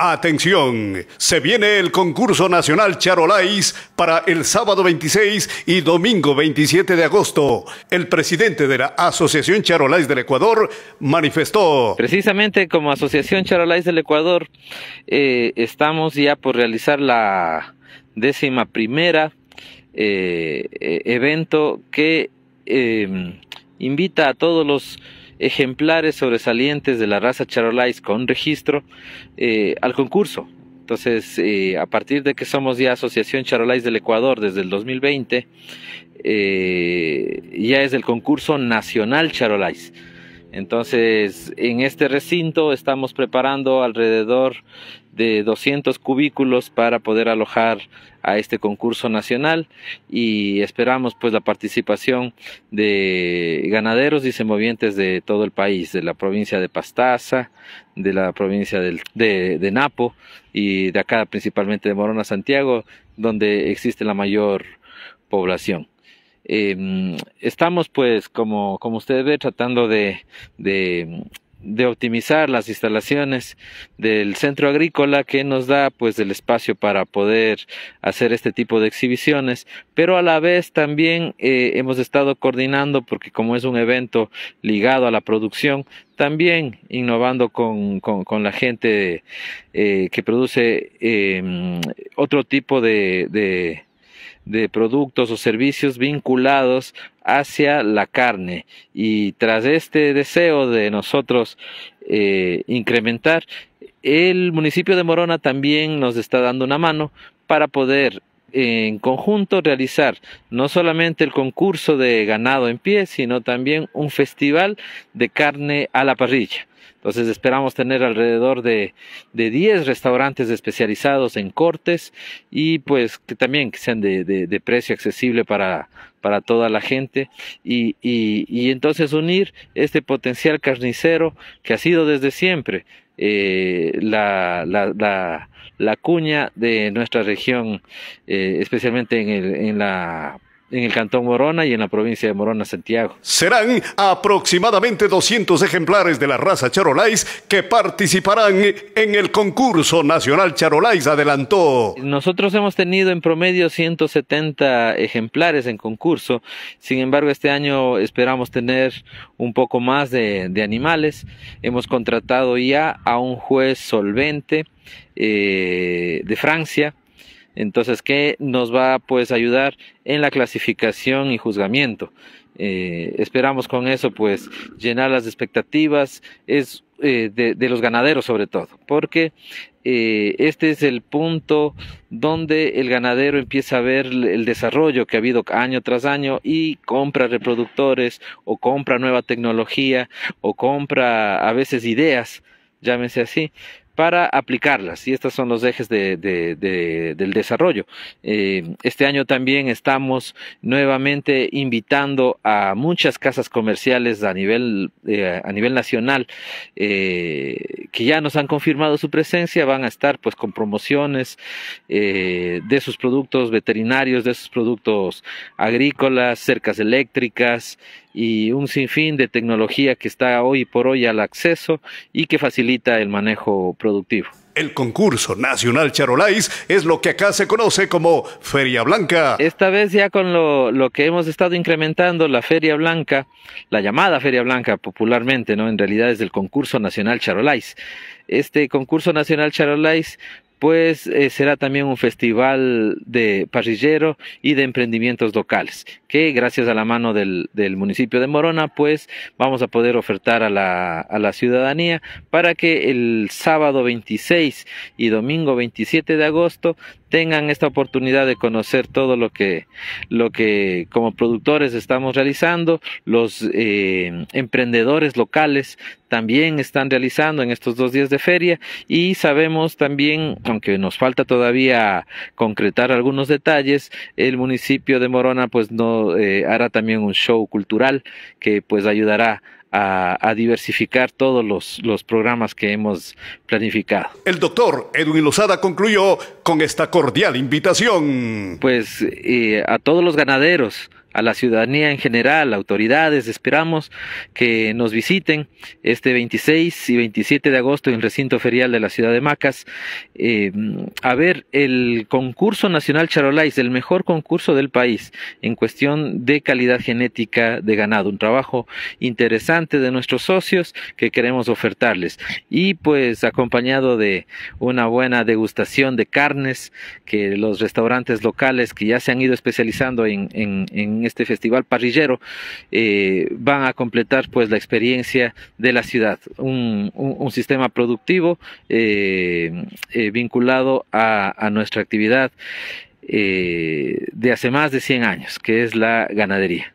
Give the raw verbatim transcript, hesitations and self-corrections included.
Atención, se viene el concurso nacional Charolais para el sábado veintiséis y domingo veintisiete de agosto. El presidente de la Asociación Charolais del Ecuador manifestó: precisamente como Asociación Charolais del Ecuador eh, estamos ya por realizar la décima primera eh, evento que eh, invita a todos los ejemplares sobresalientes de la raza Charolais con registro eh, al concurso. Entonces, eh, a partir de que somos ya Asociación Charolais del Ecuador desde el dos mil veinte, eh, ya es el concurso nacional Charolais. Entonces, en este recinto estamos preparando alrededor de doscientos cubículos para poder alojar a este concurso nacional, y esperamos pues la participación de ganaderos y semovientes de todo el país, de la provincia de Pastaza, de la provincia del, de, de Napo y de acá principalmente de Morona Santiago, donde existe la mayor población. Eh, estamos pues como, como ustedes ven tratando de, de, de optimizar las instalaciones del centro agrícola, que nos da pues el espacio para poder hacer este tipo de exhibiciones, pero a la vez también eh, hemos estado coordinando, porque como es un evento ligado a la producción, también innovando con, con, con la gente eh, que produce eh, otro tipo de, de de productos o servicios vinculados hacia la carne. Y tras este deseo de nosotros eh, incrementar, el municipio de Morona también nos está dando una mano para poder en conjunto realizar no solamente el concurso de ganado en pie, sino también un festival de carne a la parrilla. Entonces esperamos tener alrededor de, de diez restaurantes especializados en cortes, y pues que también que sean de, de, de precio accesible para, para toda la gente, y, y, y entonces unir este potencial carnicero que ha sido desde siempre eh, la, la, la, la cuña de nuestra región, eh, especialmente en, el, en la en el cantón Morona y en la provincia de Morona Santiago. Serán aproximadamente doscientos ejemplares de la raza Charolais que participarán en el concurso nacional Charolais, adelantó. Nosotros hemos tenido en promedio ciento setenta ejemplares en concurso, sin embargo este año esperamos tener un poco más de, de animales. Hemos contratado ya a un juez solvente eh, de Francia, entonces que nos va pues ayudar en la clasificación y juzgamiento. Eh, esperamos con eso pues llenar las expectativas es, eh, de, de los ganaderos sobre todo, porque eh, este es el punto donde el ganadero empieza a ver el desarrollo que ha habido año tras año, y compra reproductores o compra nueva tecnología o compra a veces ideas, llámese así, para aplicarlas, y estos son los ejes de, de, de, del desarrollo. Eh, este año también estamos nuevamente invitando a muchas casas comerciales a nivel, eh, a nivel nacional eh, que ya nos han confirmado su presencia. Van a estar pues con promociones eh, de sus productos veterinarios, de sus productos agrícolas, cercas eléctricas y un sinfín de tecnología que está hoy por hoy al acceso y que facilita el manejo productivo. Productivo. El concurso nacional Charolais es lo que acá se conoce como Feria Blanca. Esta vez ya con lo, lo que hemos estado incrementando, la Feria Blanca, la llamada Feria Blanca popularmente, ¿no? En realidad es el concurso nacional Charolais. Este concurso nacional Charolais pues eh, será también un festival de parrillero y de emprendimientos locales, que gracias a la mano del, del municipio de Morona, pues vamos a poder ofertar a la, a la ciudadanía para que el sábado veintiséis y domingo veintisiete de agosto tengan esta oportunidad de conocer todo lo que, lo que como productores estamos realizando. Los eh, emprendedores locales también están realizando en estos dos días de feria, y sabemos también, aunque nos falta todavía concretar algunos detalles, el municipio de Morona pues no eh, hará también un show cultural que pues ayudará A, a diversificar todos los, los programas que hemos planificado. El doctor Edwin Lozada concluyó con esta cordial invitación. Pues eh, a todos los ganaderos, a la ciudadanía en general, autoridades, esperamos que nos visiten este veintiséis y veintisiete de agosto en el recinto ferial de la ciudad de Macas, eh, a ver el concurso nacional Charolais, el mejor concurso del país en cuestión de calidad genética de ganado, un trabajo interesante de nuestros socios que queremos ofertarles, y pues acompañado de una buena degustación de carnes que los restaurantes locales que ya se han ido especializando en, en, en este festival parrillero eh, van a completar pues la experiencia de la ciudad, un, un, un sistema productivo eh, eh, vinculado a, a nuestra actividad eh, de hace más de cien años, que es la ganadería.